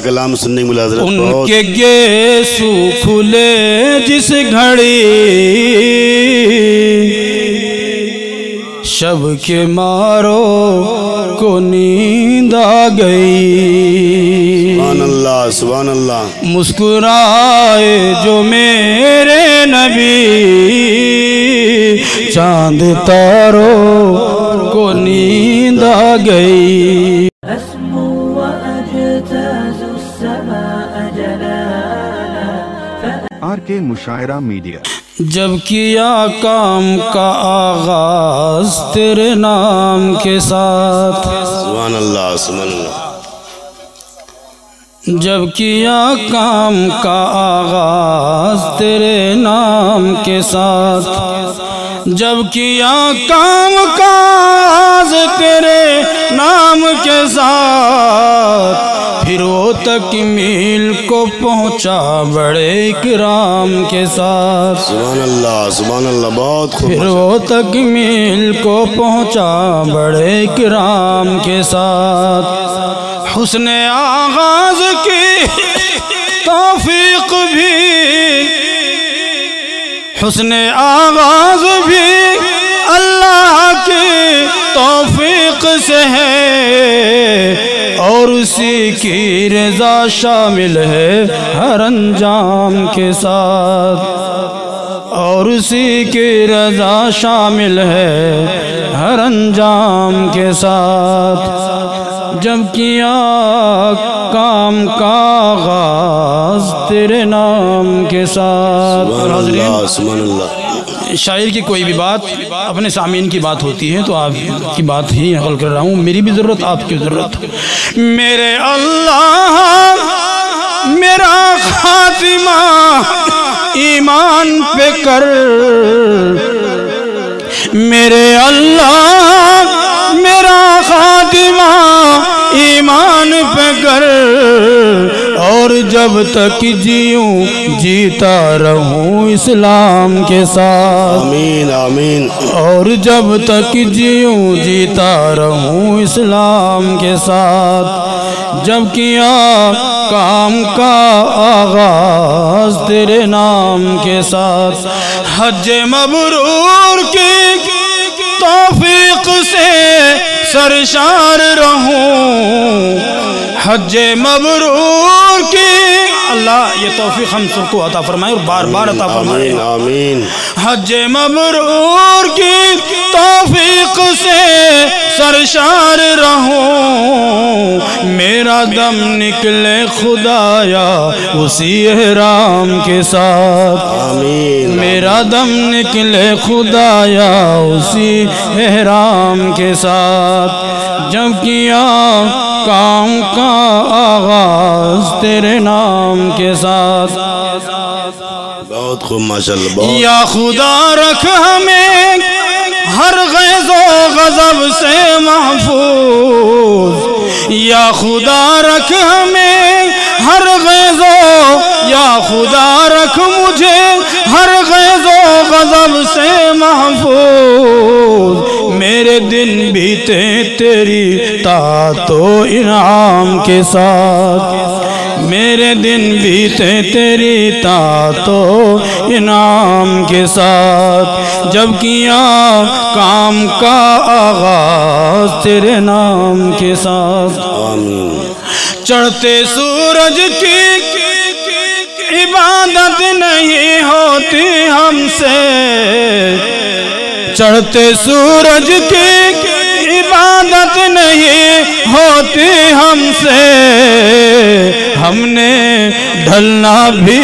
कलाम सुनने मुलाजरत उनके गेसू खुले जिस घड़ी शब के मारो को नींद आ गई। सुभान अल्लाह मुस्कुराए जो मेरे नबी चांद तारो को नींद आ गई। के मुशायरा मीडिया जब किया काम का आगाज तेरे नाम के साथ। सुभान अल्लाह सुभान अल्लाह। जब किया काम का आगाज तेरे नाम के साथ, जब किया काम का आगाज तेरे नाम के साथ, फिर वो तकमील को पहुँचा बड़े इकराम के साथ। सुभान अल्लाह बहुत खूब। फिर वो तकमील को पहुँचा बड़े इकराम के साथ, हुस्ने आगाज की तौफीक भी, हुस्ने आगाज भी अल्लाह की तौफीक से है और उसी की रज़ा शामिल है हर अंजाम के साथ, और उसी की रज़ा शामिल है हर अंजाम के साथ। जब किया काम का आगाज तेरे नाम के साथ। सुभान अल्लाह। शायर की कोई भी बात अपने सामीन की बात होती है तो आपकी बात ही नकल कर रहा हूँ, मेरी भी ज़रूरत आपकी ज़रूरत। मेरे अल्लाह मेरा खातिमा ईमान पे कर, मेरे अल्लाह मेरा खातिमा ईमान पे कर, और जब तक जीऊँ जीता रहूँ इस्लाम के साथ। आमीन आमीन। और जब तक जीऊँ जीता रहूँ इस्लाम के साथ, जब किया काम का आगाज तेरे नाम के साथ। हज मबरूर की तौफीक से सरशार रहूँ, हज मबरूर की अल्लाह ये तौफीक हम सबको अता फरमाए और बार बार अता फरमाए। आमीन। हज मबरूर की तौफीक से सरशार रहूं, मेरा दम निकले खुदाया उसी एहराम के साथ। आमीन। मेरा दम निकले खुदाया उसी एहराम के साथ। जब किया काम का आगाज तेरे नाम के साथ। बहुत खूब माशाल्लाह। या खुदा रख हमें हर ग़ैज़ो ग़ज़ब से महफूज, या खुदा रख हमें हर ग़ैज़ो, या खुदा रख मुझे हर ग़ैज़ो ग़ज़ब से महफूज। मेरे दिन बीते तेरी तातो इनाम के साथ, मेरे दिन बीते तेरी तातो इनाम के साथ। जब किया काम का आगाज तेरे नाम के साथ। चढ़ते सूरज की इबादत नहीं होती हमसे, चढ़ते सूरज की इबादत नहीं होती हमसे, हमने ढलना भी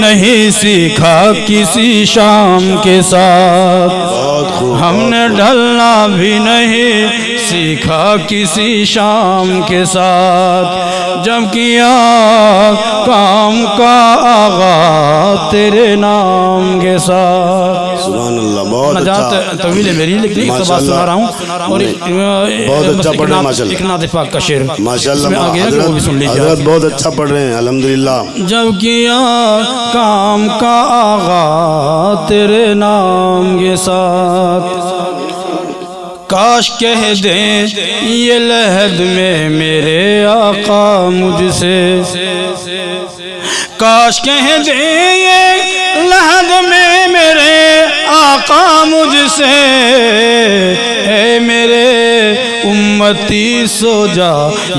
नहीं सीखा किसी शाम के साथ, हमने ढलना भी नहीं सीखा किसी शाम के साथ। जब किया काम का आगाज तेरे नाम के साथ। सुभान अल्लाह। बहुत नजात तवील है मेरी लेकिन एक बात सुना रहा हूँ और बहुत अच्छा पढ़ रहे हैं माशाल्लाह। इकनात पाक का शेर माशाल्लाह बहुत अच्छा पढ़ रहे हैं अल्हम्दुलिल्लाह। जब किया काम का आगाज तेरे नाम के साथ। काश कह दें ये लहद में मेरे आका मुझसे, काश कह दें ये लहद में मेरे आका मुझसे, है मेरे उम्मती सो जा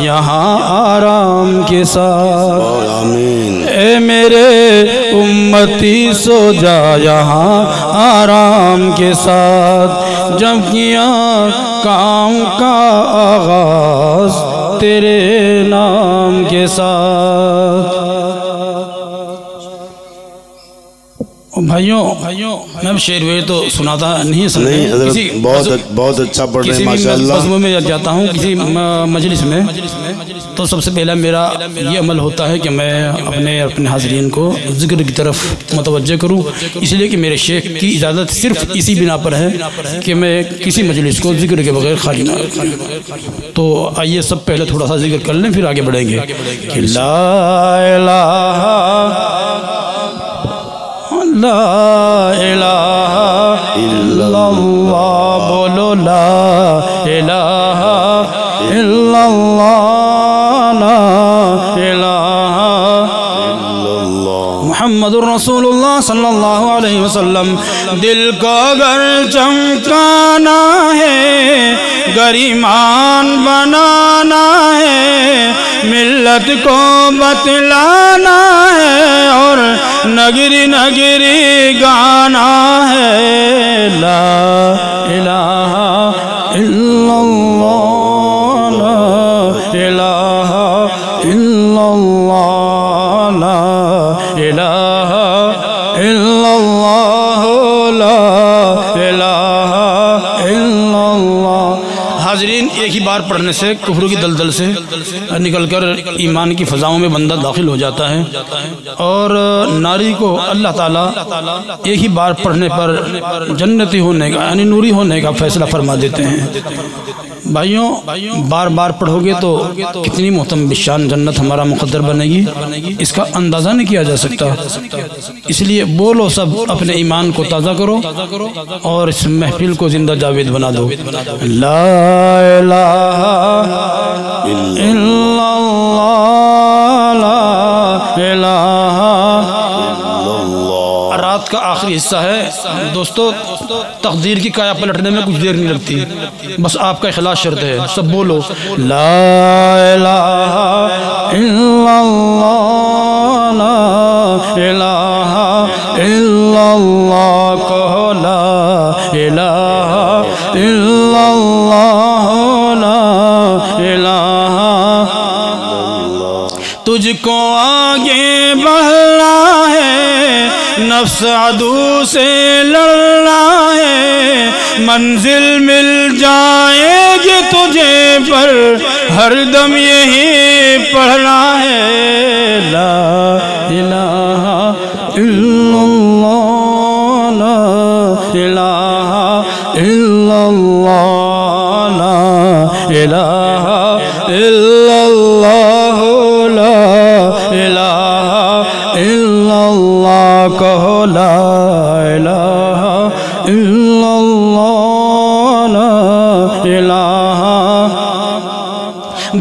यहाँ आराम के साथ। आमीन। ए मेरे उम्मती सो जा यहाँ आराम के साथ, जब किया काम का आगाज तेरे नाम के साथ। भाइयों मैं अब शेर वेर तो सुनाता नहीं, नहीं बहुत अच्छा पढ़ रहे हैं माशाल्लाह। मजमू में जाता हूँ किसी मजलिस में तो सबसे पहला मेरा ये अमल होता है कि मैं अपने अपने हाजरीन को जिक्र की तरफ मुतवज्जह करूँ, इसलिए कि मेरे शेख की इजाज़त सिर्फ इसी बिना पर है कि मैं किसी मजलिस को जिक्र के बगैर खाली ना करूँ। तो आइए सब पहले थोड़ा सा जिक्र कर लें, फिर आगे बढ़ेंगे। ला इलाहा इल्लल्लाह बोलो, ला इलाहा इल्लल्लाह, ला इलाहा इल्लल्लाह मुहम्मदुर रसूलुल्लाह सल्लल्लाहु अलैहि वसल्लम। दिल का घर चमकाना है, गरिमान बनाना है, मिल्लत को बतलाना है, और नगरी नगरी गाना है। ला इलाहा इल्लल्लाह, ला इलाहा इल्लल्लाह, ला इलाहा इल्लल्लाह, ला इलाहा इल्लल्लाह। हाजरीन, एक ही बार पढ़ने से कुफ्र की दलदल से निकलकर ईमान की फ़ज़ाओं में बंदा दाखिल हो जाता है, और नारी को अल्लाह ताला एक ही बार पढ़ने पर जन्नती होने का यानी नूरी होने का फैसला फरमा देते हैं। भाइयों, बार बार पढ़ोगे तो कितनी मोहतम बिशान जन्नत हमारा मुकद्दर बनेगी, इसका अंदाज़ा नहीं किया जा सकता। इसलिए बोलो सब, अपने ईमान को ताज़ा करो और इस महफिल को जिंदा जावेद बना दो। ला इलाहा इल्लल्लाह, ला इलाहा इल्लल्लाह। रात का आखिरी हिस्सा है दोस्तों, तकदीर की काया पलटने में कुछ देर नहीं लगती, बस आपका इखलास शर्त है। सब बोलो ला इलाहा इल्लल्लाह, ला इलाहा इल्लल्लाह, कहो ला इलाहा इल्लल्लाह, ला इलाहा। तुझको आगे बढ़ना है, नफ्स अदू से लड़ना है, मंजिल मिल जाएगी तुझे पर हरदम यही पढ़ना है। ला इलाहा इल्लल्लाह, ला इलाहा इल्लल्लाह, ला इलाहा इल्लल्लाह, ला इलाहा इल्लल्लाह, कहो ला इलाहा इल्लल्लाह, ला इलाहा।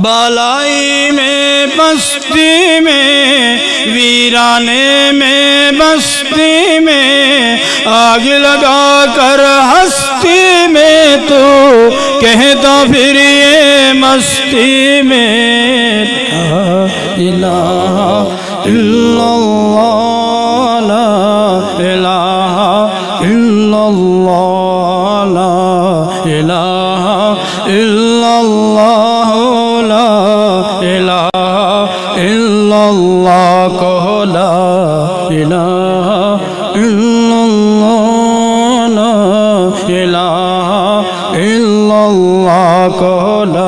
बालाई में बस्ती में, वीराने में बस्ती में, आग लगा कर हस्ती में, तो कहता फिर ये मस्ती में। ला इलाहा इल्लल्लाह, ला इलाहा इल्लल्लाह, ला इलाहा इल्लल्लाह, ला इलाहा इल्लल्लाह, कहो ला इलाहा इल्लल्लाह, ला इलाहा इल्लल्लाह, कहो ला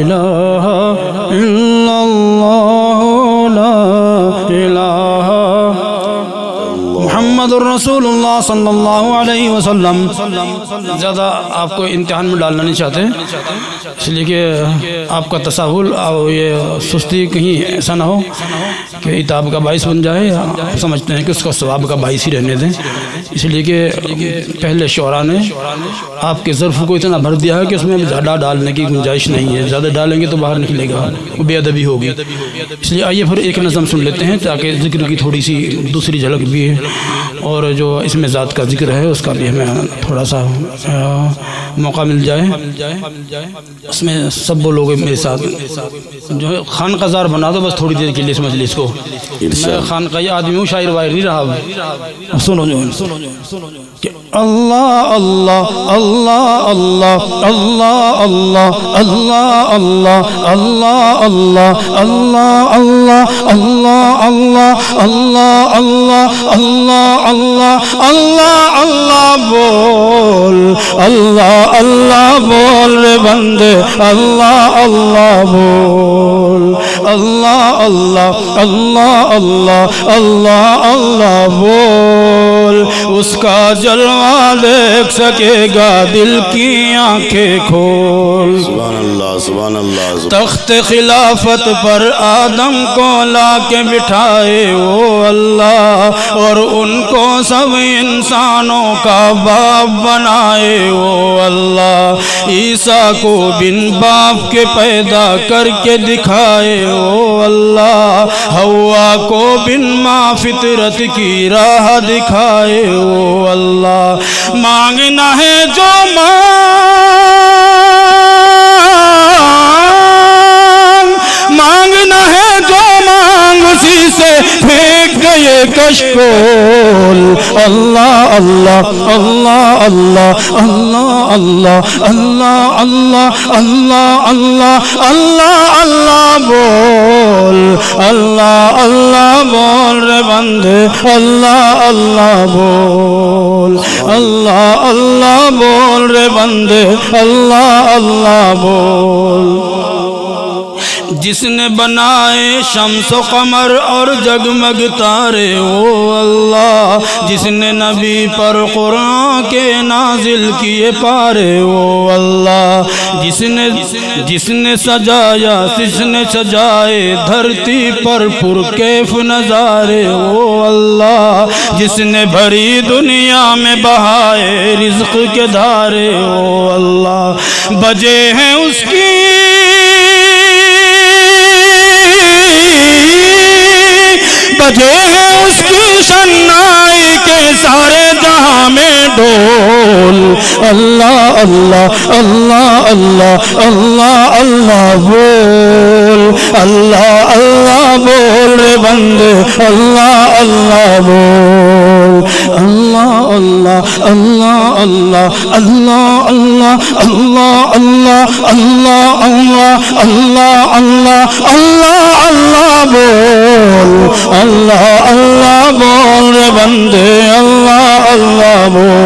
इलाहा इल्लल्लाह, ला इलाहा। मुहम्मदुर रसूलुल्लाह सल्लल्लाहु अलैहि वसल्लम ज़्यादा आपको इम्तिहान में डालना नहीं चाहते, इसलिए कि आपका तसाहुल और ये सुस्ती कहीं ऐसा ना हो कि इताब का बाइस बन जाए। आप समझते हैं कि उसका सवाब का बाइस ही रहने दें, इसलिए कि पहले शोरा ने आपके ज़र्फ़ को इतना भर दिया है कि उसमें ज़्यादा डालने की गुंजाइश नहीं है। ज़्यादा डालेंगे तो बाहर निकलेगा, वो बेअदबी होगी। इसलिए आइए फिर एक नज़म सुन लेते हैं ताकि ज़िक्र की थोड़ी सी दूसरी झलक भी है और जो इसमें ज़ात का ज़िक्र है उसका भी हमें थोड़ा सा मौका मिल जाए। उसमें सब वो लोग मेरे साथ जो है खान कजार बना दो बस थोड़ी देर के लिए इस मजलिस को। मैं खान का ये आदमी हूँ, शायर वायर नहीं रहा। सुनो जो अल्लाह अल्लाह अल्लाह अल्लाह अल्लाह अल्लाह अल्लाह अल्लाह अल्लाह अल्लाह अल्लाह अल्लाह अल्लाह अल्लाह अल्लाह अल्लाह अल्लाह अल्लाह अल्लाह अल्लाह बोल, अल्लाह अल्लाह बोल रे बंदे, अल्लाह अल्लाह बोल, अल्लाह अल्लाह अल्लाह अल्लाह अल्लाह अल्लाह बोल। उसका जलवा देख सकेगा दिल की आंखें खोल। सुभान अल्लाह सुभान अल्लाह। तख्त खिलाफत पर आदम को लाके बिठाए वो अल्लाह, और उनको सब इंसानों का बाप बनाए वो अल्लाह। ईसा को बिन बाप के पैदा करके दिखाए ओ अल्लाह, हवा को बिन माँ फितरत की राह दिखाए ओ अल्लाह। मांगना है जो मांगना है जो मांग उसी से फेंक गए कशकोल। अल्लाह अल्लाह अल्लाह अल्लाह अल्लाह अल्लाह अल्लाह अल्लाह अल्लाह अल्लाह अल्लाह अल्लाह बोल, अल्लाह अल्लाह बोल रे बंदे, अल्लाह अल्लाह बोल, अल्लाह अल्लाह बोल रे बंदे, अल्लाह अल्लाह बोल। जिसने बनाए शम्स व कमर और जगमग तारे ओ अल्लाह, जिसने नबी पर कुरान के नाजिल किए पारे ओ अल्लाह, जिसने जिसने सजाया जिसने सजाए धरती पर पुरकैफ नज़ारे ओ अल्लाह, जिसने भरी दुनिया में बहाए रिज्क के धारे ओ अल्लाह। बजे हैं उसकी बजे हैं उसकी शनाई के सारे जहाँ में ढोल। अल्लाह अल्लाह अल्लाह अल्लाह अल्लाह अल्लाह बोल, अल्लाह अल्लाह बोल रे बंदे, अल्लाह अल्लाह बोल, अल्लाह अल्लाह अल्लाह अल्लाह अल्लाह अल्लाह अल्लाह अल्लाह अल्लाह अल्लाह अल्लाह अल्लाह अल्लाह अल्लाह बोल, अल्लाह अल्लाह बोल रे बंदे, अल्लाह अल्लाह बोल।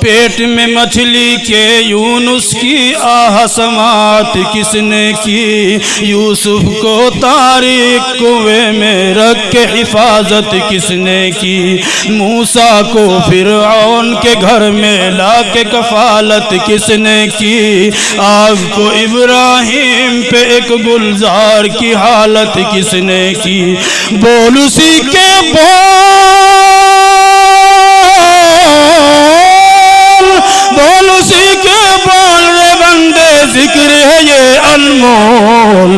पेट में मछली के यूनुस की आह समात किसने की, यूसुफ को तारीक कुएं में रख के हिफाजत किसने की, मूसा को फिरौन के घर में ला के कफालत किसने की, आग को इब्राहिम पे एक गुलजार की हालत किसने की। बोल उसी के बोल उसी के बोल रे बंदे, जिक्र है ये अनमोल।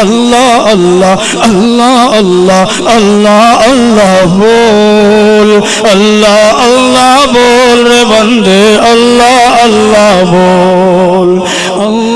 अल्लाह अल्लाह अल्लाह अल्लाह अल्लाह अल्लाह बोल, अल्लाह अल्लाह बोल रे बंदे, अल्लाह अल्लाह बोल,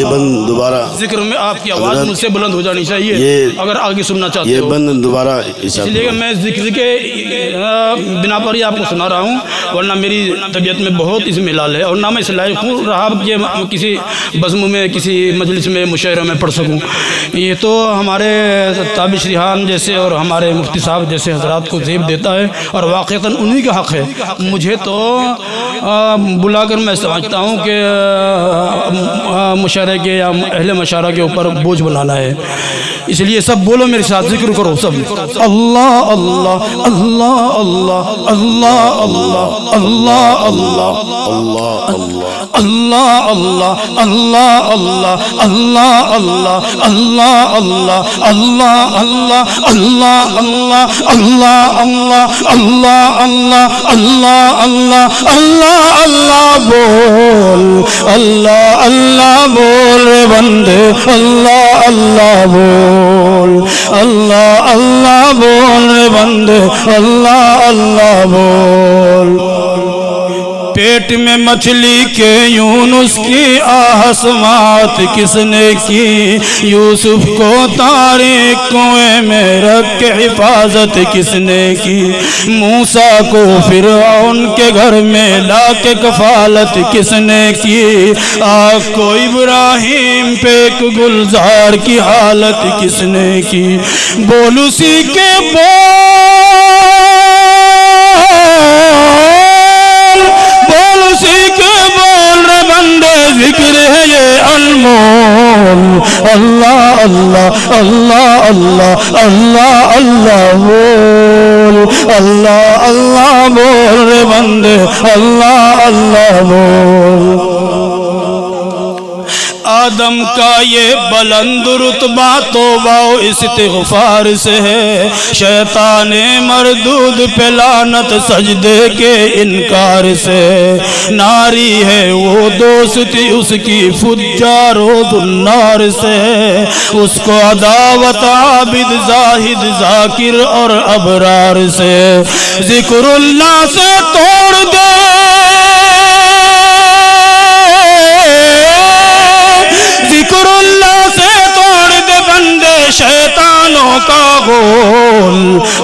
ये बंद दोबारा जिक्र में आपकी आवाज़ मुझसे बुलंद हो जानी चाहिए अगर आगे सुनना चाहते हो। ये बंद दोबारा इसलिए मैं जिक्र के बिना पर ही आपको सुना रहा हूँ, वरना मेरी तबीयत में बहुत इसमें लाल है और ना मैं इस लायक हूँ रहा कि किसी बज़्म में, किसी मजलिस में, मुशायरे में पढ़ सकूँ। ये तो हमारे ताबिश रिहान जैसे और हमारे मुफ्ती साहब जैसे हजरात को ज़ेब देता है और वाक़तन उन्हीं का हक़ है। मुझे तो बुलाकर मैं समझता हूँ कि मुशायरे के या अहले मशारा के ऊपर बोझ बनाना है, इसलिए सब बोलो मेरे साथ, जिक्र करो सब। अल्लाह अल्लाह अल्लाह अल्लाह अल्लाह अल्लाह अल्लाह अल्लाह अल्लाह अल्लाह अल्लाह अल्लाह अल्लाह अल्लाह अल्लाह अल्लाह अल्लाह अल्लाह अल्लाह अल्लाह अल्लाह अल्लाह अल्लाह अल्लाह अल्लाह अल्लाह अल्लाह अल्लाह बोल, अल्लाह अल्लाह बोल रे बंदे, अल्लाह अल्लाह बोल, अल्लाह अल्लाह बोल रे बंदे, अल्लाह अल्लाह बोल। पेट में मछली के यूनुस की आहसमात किसने की, यूसुफ को तारे कुएं में रख के हिफाजत किसने की, मूसा को फिरौन के घर में ला के कफालत किसने की, आग को इब्राहिम पे गुलजार की हालत किसने की। बोलूसी के जिक्र है ये अनमोल। अल्लाह अल्लाह अल्लाह अल्लाह अल्लाह अल्लाह बोल, अल्लाह अल्लाह बोल रे बंदे, अल्लाह अल्लाह बोल। आदम का ये बुलंद रुतबा तौबा इस्तिग़फ़ार से है, शैतान मरदूद पे लानत सजदे के इनकार से है, नारी है वो दोस्ती उसकी फुज्जारों दुन्नार से है, उसको अदावत आबिद जाहिद जाकिर और अबरार से, जिक्रुल्लाह से तोड़ दे शैतानों का गोल।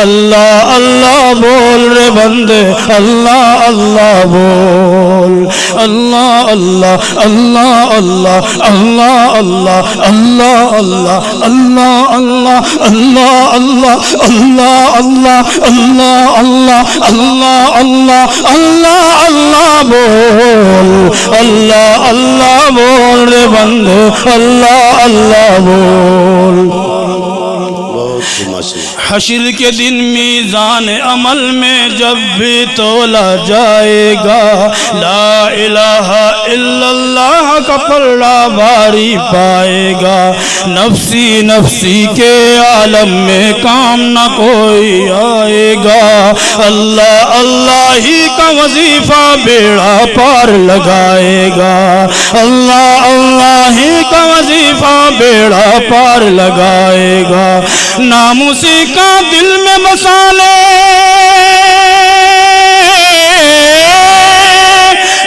अल्लाह अल्लाह बोल रे बंदे, अल्लाह अल्लाह बोल, अल्लाह अल्लाह अल्लाह अल्लाह अल्लाह अल्लाह अल्लाह अल्लाह अल्लाह अल्लाह अल्लाह अल्लाह अल्लाह अल्लाह अल्लाह अल्लाह अल्लाह अल्लाह अल्लाह अल्लाह बोल, अल्लाह अल्लाह बोल रे बंदे, अल्लाह अल्लाह बोल। हश्र के दिन मीज़ान अमल में जब भी तोला जाएगा, ला इलाहा इल्लल्लाह का पल्ला भारी पाएगा, नफसी नफसी के आलम में काम न कोई आएगा, अल्लाह अल्लाह ही का वजीफा बेड़ा पार लगाएगा, अल्लाह अल्लाह ही का वजीफा बेड़ा पार लगाएगा, नाम उसी का दिल में बसाले,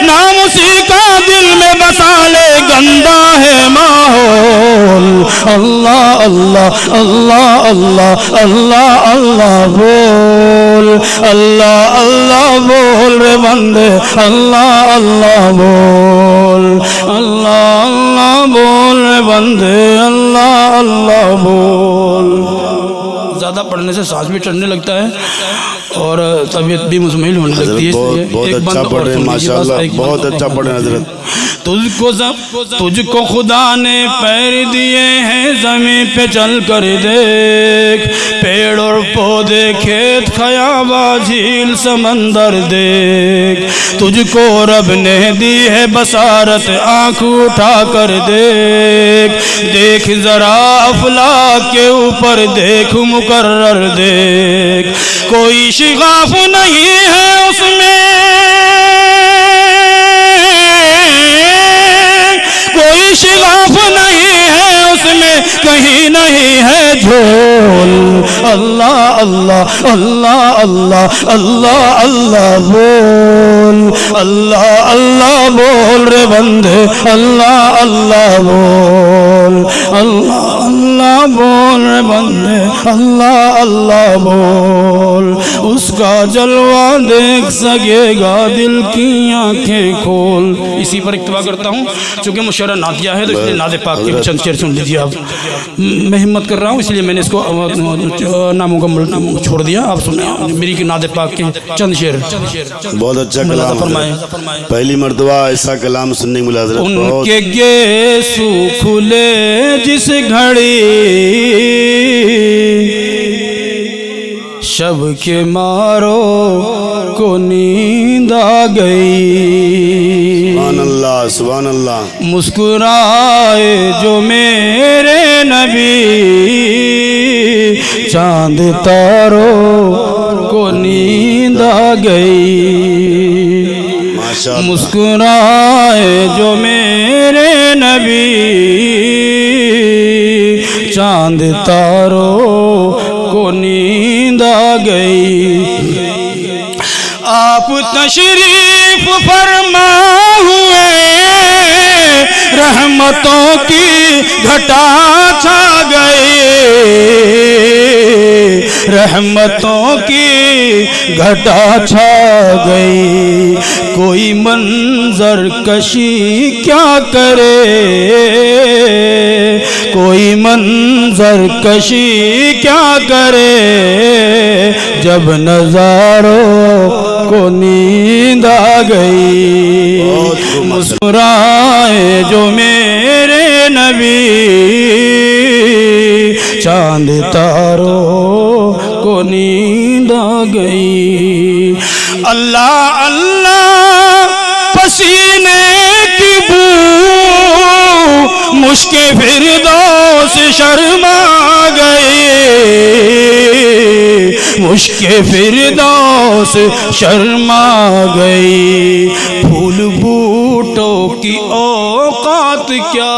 नाम उसी का दिल में बसाले, गंदा है माहौल। अल्लाह अल्लाह अल्लाह अल्लाह अल्लाह अल्लाह बोल, अल्लाह अल्लाह बोल रे बंदे, अल्लाह अल्लाह बोल, अल्लाह अल्लाह बोल रे बंदे, अल्लाह अल्लाह बोल। ज़्यादा पढ़ने से सांस भी चढ़ने लगता है और तबीयत भी मुश्मिल होने लगती है। बहुत अच्छा पढ़ रहे हैं माशाल्लाह, बहुत अच्छा पढ़ रहे हैं हजरत। तुझको खुदा ने पैर दिए हैं, ज़मीन पे चल कर देख, पेड़ और पौधे, खेत खयाबा, झील समंदर देख, तुझको रब ने दी है बसारत, आँख उठा कर देख, देख जरा अफलाक के ऊपर, देख मुकर्रर देख, कोई शिगाफ नहीं है उसमें, कोई शिगाफ नहीं है उसमें, कहीं नहीं है झोल। अल्लाह अल्लाह अल्लाह अल्लाह अल्लाह अल्लाह बोल, अल्लाह अल्लाह बोल रे बंदे, अल्लाह अल्लाह बोल, अल्लाह अल्लाह बोल रे बंदे, अल्लाह अल्लाह बोल। उसका जलवा देख सकेगा दिल की आंखें खोल। इसी पर इक्तवा करता हूँ, चूँकि मुशअरा नादिया है तो इसलिए नादे पाक के चंद शेर सुन लीजिए आप। मैं हिम्मत कर रहा हूँ इसलिए मैंने इसको नामुकम्मल छोड़ दिया। आप सुनिए मेरी की नादे पाक के चंद शेर। बहुत अच्छा कलाम फरमाए, पहली मरतबा ऐसा कलाम सुनने को मिला। उनके गेसू खुले जिस घड़ी, शब के मारो को नींद आ गई। सुभान अल्लाह सुभान अल्लाह। मुस्कुराए जो मेरे नबी, चांद तारों को नींद आ गई। मुस्कुराए जो मेरे नबी, चांद तारों को नींद आ गई। आप तशरीफ फरमा हुए, रहमतों की घटा छा गई, रहमतों की घटा छा गई। कोई मंजर कशी क्या करे, कोई मंजर कशी क्या करे, जब नजारों को नींद आ गई। मुस्कुराए जो मेरे नबी, चांद तारों को नींद आ गई। अल्लाह अल्लाह पसीने की बू, मुश्के फिरदौस शर्मा गई, मुश्के फिरदौस शर्मा गई। फूल बूटों की औकात क्या,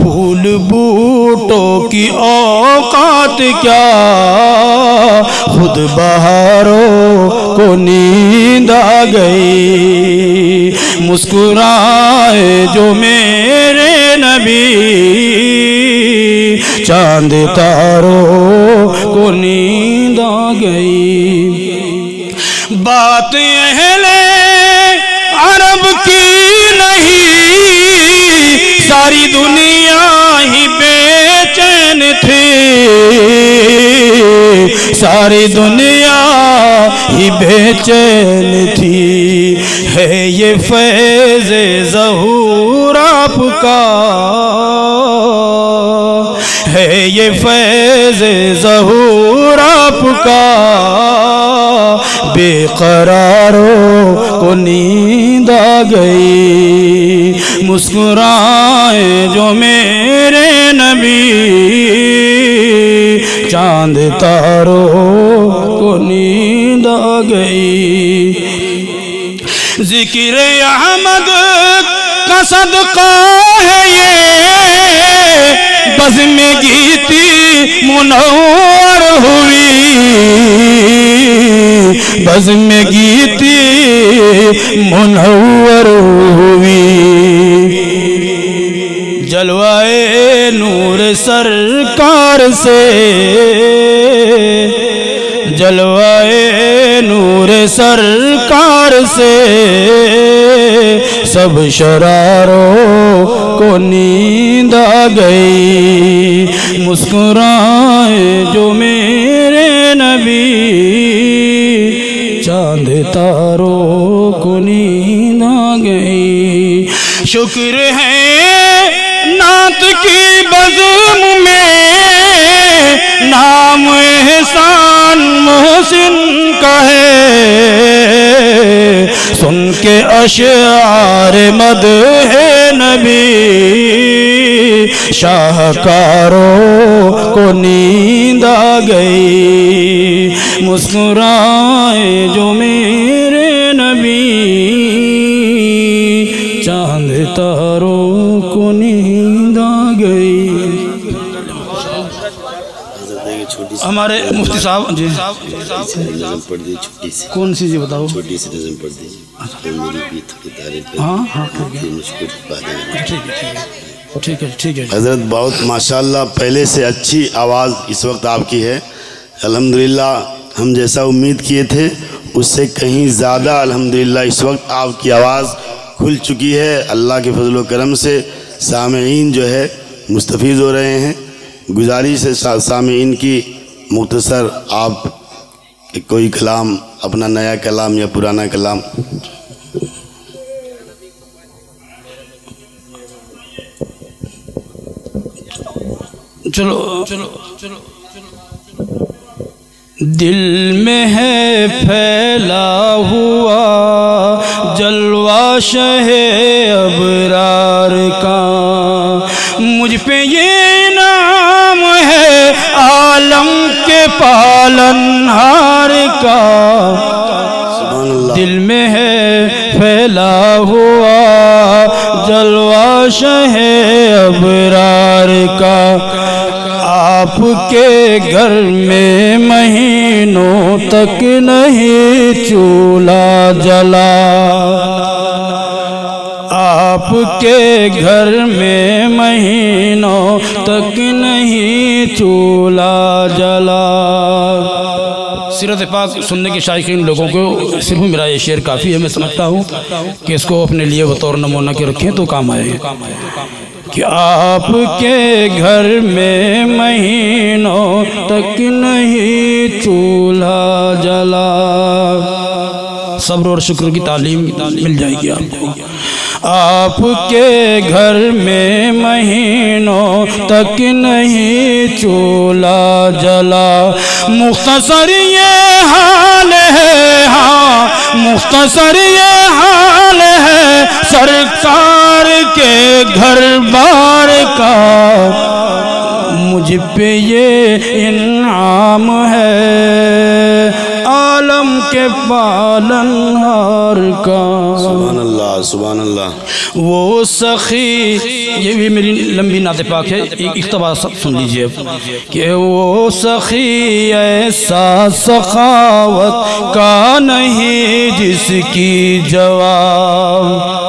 फूल बूटों की औकात क्या, खुद बहारों को नींद आ गई। मुस्कुराए जो मेरे नबी, चांद तारों को नींद आ गई। बात अहले अरब की नहीं, सारी दुनिया ही बेचैन थी, सारी दुनिया ही बेचैन थी। है ये फैज़ ज़हूर आपका, है ये फैज़ ज़हूर आपका, बेकरारों को नींद आ गई। मुस्कुराए जो मेरे नबी, चांद तारों को नींद आ गई। जिक्र अहमद का सदका है ये, बज़्म गीति मुनव्वर हुई, बज़्म गीति मुनव्वर हुई। जलवाए नूर सरकार से, जलवाए नूर सरकार से, सब शरारों को नींद आ गई। मुस्कुराए जो मेरे नबी, चांद तारों को नींद आ गई। शुक्र है नात की बज़्म में नाम एहसान मोहसिन का है, सुन के अशआर मदह नबी, शाहकारों को नींद आ गई। मुस्कुराए जो मेरे नबी, चांद तारों को नींद आ गई। हमारे मुफ्ती साहब जी कौन सी जी बताओ छोटी सी नज़म पढ़ दीजिए। हाँ हाँ ठीक है ठीक है। हजरत बहुत माशाल्लाह पहले से अच्छी आवाज़ इस वक्त आपकी है अल्हम्दुलिल्लाह। हम जैसा उम्मीद किए थे उससे कहीं ज़्यादा अल्हम्दुलिल्लाह इस वक्त आपकी आवाज़ खुल चुकी है। अल्लाह के फजल व करम से सामईन जो है मुस्तफ़ीज़ हो रहे हैं। गुजारिश है सामईन की मुख्तसर आप कोई कलाम अपना नया कलाम या पुराना कलाम। चलो चलो चलो दिल में है फैला हुआ जलवा शहे अबरार का, मुझ पे ये नाम है आलम के पालनहार का। दिल में है फैला हुआ जलवा शहे अबरार का, आपके घर में महीनों तक नहीं चूल्हा जला। आपके घर में महीनों तक नहीं चूल्हा जला। सीरत पाक सुनने के शायकीन लोगों को सिर्फ मेरा ये शेर काफ़ी है। मैं समझता हूँ कि इसको अपने लिए बतौर नमूना के रखें तो काम आएगा। कि आपके घर में महीनों तक नहीं चूल्हा जला। सब्र और शुक्र की तालीम मिल जाएगी आपको। आपके घर में महीनों तक नहीं चूल्हा जला। मुख्तसर ये हाल है, हाँ मुख्तसर ये हाल है सरकार के घर बार का, मुझ पे ये इनाम है आलम के पालनहार का। सुभान अल्लाह। वो सखी, ये भी मेरी लंबी नाते पाक है, एक इख्तबार सब सुन लीजिए कि वो सखी ऐसा सखावत का नहीं जिसकी जवाब।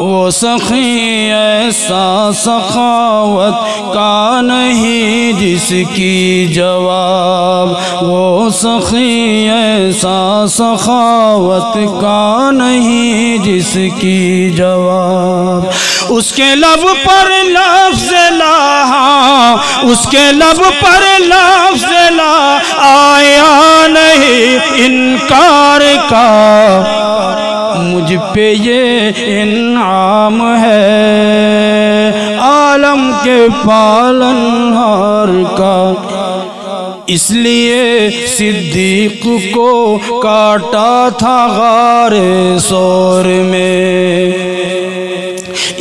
वो सखी ऐसा सखावत का नहीं जिसकी जवाब। वो सखी ऐसा सखावत का नहीं जिसकी जवाब। उसके लब पर लफ्ज़ ला, उसके लब पर लफ्ज़ ला आया नहीं इनकार का, मुझ पे ये इनाम है आलम के पालनहार का। इसलिए सिद्दीक को काटा था गारे सोर में,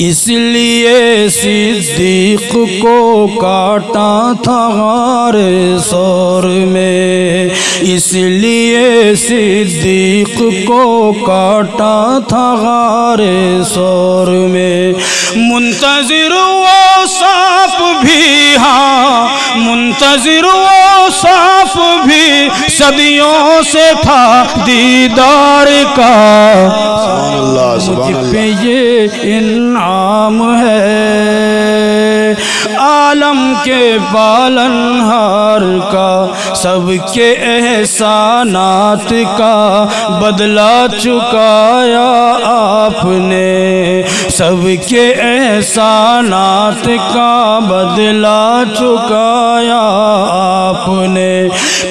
इसलिए सिद्दीक को काटा था गार सौर में, इसलिए सिद्दीक को काटा था गार सौर में। मुंतज़िर वो साफ भी, हाँ मुंतज़िर वो साफ भी सदियों से था दीदार का, मुझ पे ये इनाम है आलम के पालनहार का। सबके एहसानात का बदला चुकाया आपने, सबके एहसानात का बदला चुकाया आपने।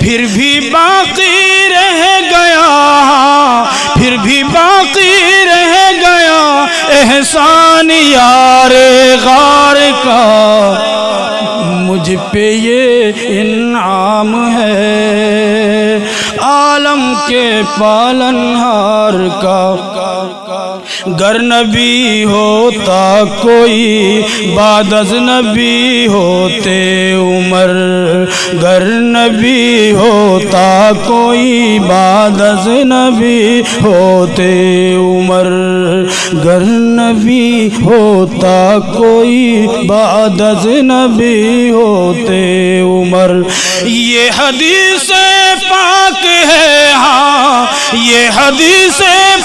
फिर भी बाकी रह गया, फिर भी बाकी रह गया एहसान यारे गार का, मुझ पे ये इनाम है आलम के पालनहार का। गर नबी होता कोई बाद अज नबी होते उमर, गर नबी होता कोई बाद अज नबी होते उमर। गर नबी होता कोई बाद नबी होते उमर। ये हदीस पाक है, हाँ ये हदीस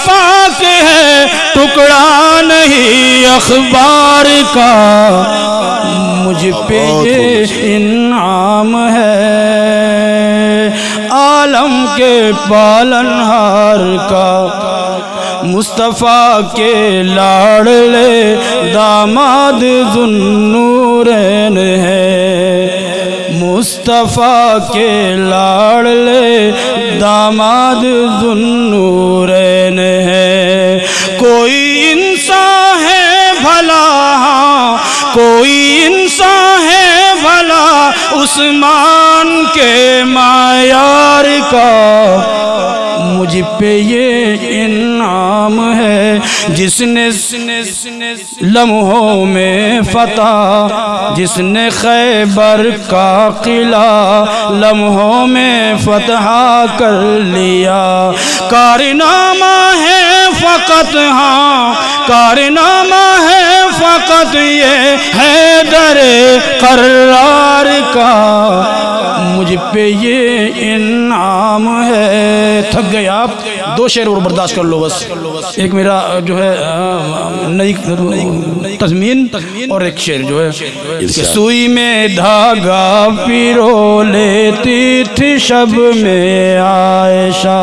पाक है, टुकड़ा नहीं अखबार का, मुझ पे ये इनाम है आलम के पालनहार का। मुस्तफ़ा के लाडले दामाद ज़ुन्नूरैन है, मुस्तफ़ा के लाडले दामाद ज़ुन्नूरैन है। कोई इंसान है भला, हाँ कोई इंसान है भला, उस्मान के मायार का, मुझ पे ये इनाम है। जिसने लम्हों में फतह, जिसने खैबर का किला लम्हों में फतह कर लिया। कारनामा है फ़कत, हाँ कारनामा है फ़कत ये हैदरे क़र्रार का, मुझ पे ये इनाम है। थक गए आप, दो शेर और बर्दाश्त कर लो बस। एक मेरा जो है नई तज़मीन और एक शेर जो है। सुई में धागा पिरो लेती थी शब में आयशा,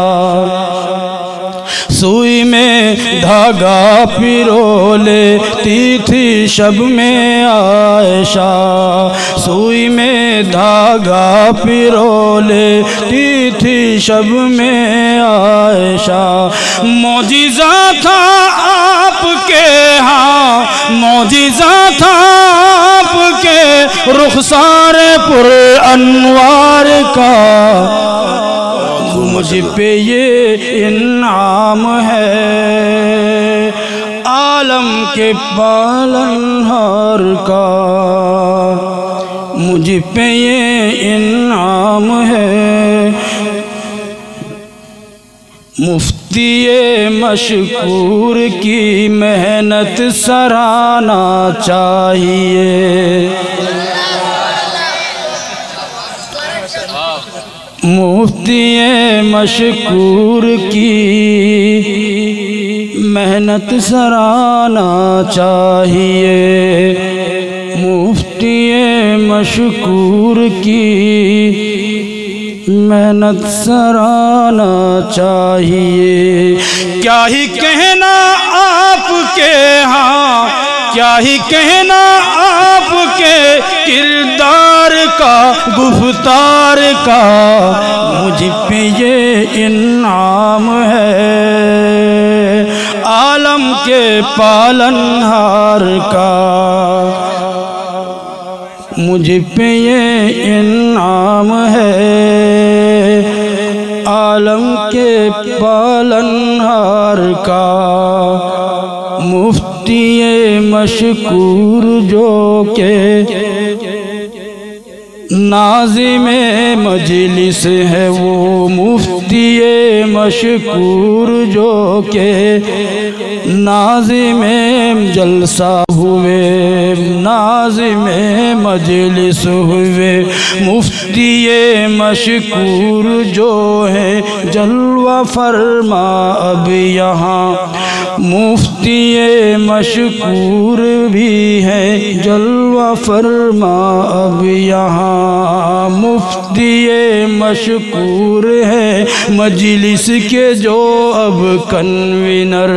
सुई में धागा पिरो लेती थी शब में आयशा, सुई में धागा पिरो लेती थी शब में आयशा। मौजिज़ा था आपके, हाँ मौजिज़ा था आपके, रुखसार पुर अनवार का, मुझ पे ये इनाम है आलम के पालनहार का, मुझ पे ये इनाम है। मुफ्ती मशकूर की मेहनत सराहना चाहिए, मुफ्ती मशकूर की मेहनत सराहना चाहिए, मुफ्ती मशकूर की मेहनत सराहना चाहिए। क्या ही कहना आपके, हाँ क्या ही कहना आपके किरदार का, गुफ्तार का, मुझ पे ये इनाम है आलम के पालनहार का, मुझ पे ये इनाम है आलम के पालनहार का। मुफ्ती मशकूर जो के नाज़िमे मजलिस है वो, मुफ्ती मशकूर जो के नाज़िमे जलसा हुए, नाज़िमे मजलिस हुए। मुफ्ती मशकूर जो है जलवा फरमा अब यहाँ, मुफ्ती मशकूर भी है जलवा फरमा अब यहाँ। मुफ्ती मशकूर है मजलिस के जो अब कन्वीनर,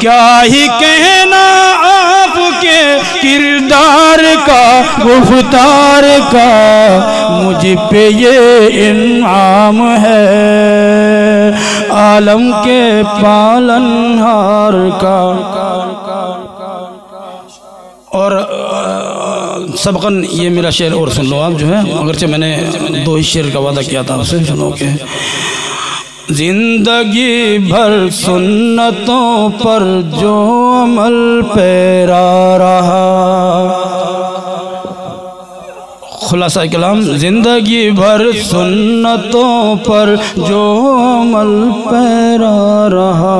क्या ही कहना आपके किरदार का, गुफ्तार का, मुझ पे ये इनाम है आलम के पालनहार का। और सबकन ये मेरा शेर और सुन लो आप जो है, अगरचे मैंने दो ही शेर का वादा किया था आपसे, सुनो के। जिंदगी भर सुन्नतों पर जो अमल पैरा रहा, खुलासा कलाम ज़िंदगी भर सुन्नतों पर जो अमल पैरा रहा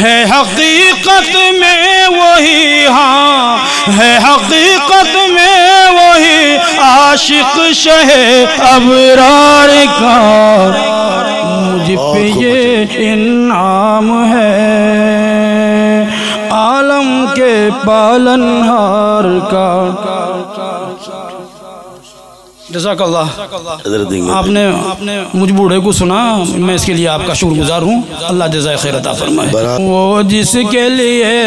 है हकीकत में वही, हाँ है हकीकत में वही आशिक शहे अबरार का। मुझ पे ये इनाम है आलम के पालनहार का। जज़ाकल्लाह। आपने मुझ बूढ़े को सुना, मैं इसके लिए आपका शुक्रगुजार हूँ। अल्लाह जज़ाए खैर अता फरमाए। वो जिसके लिए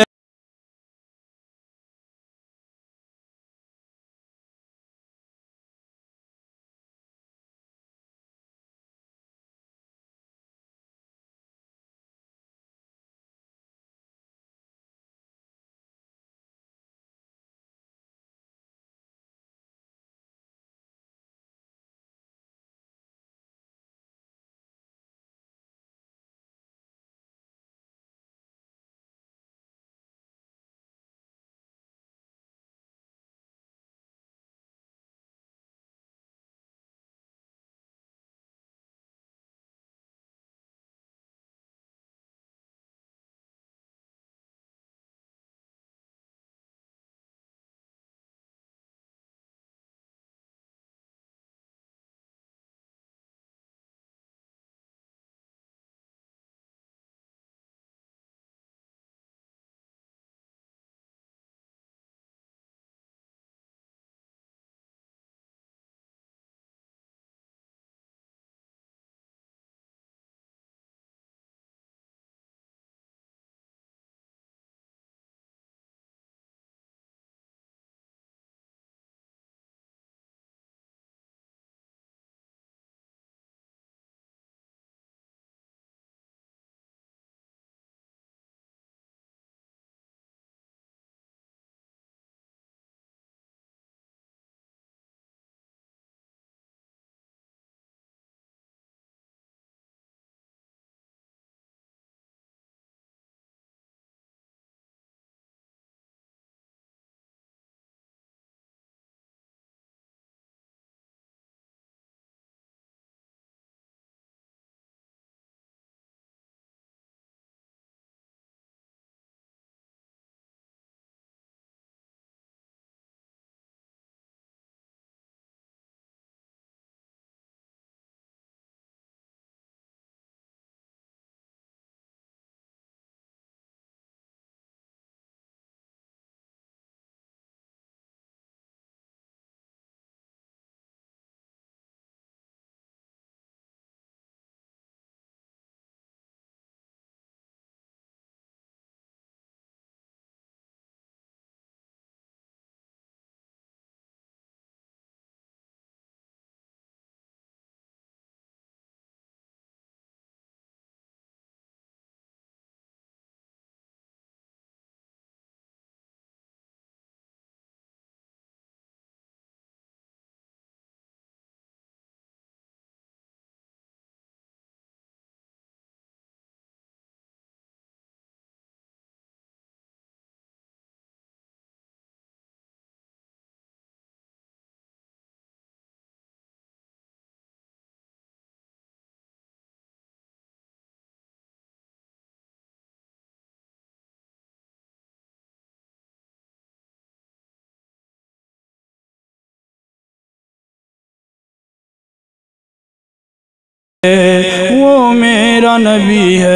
वो मेरा नबी है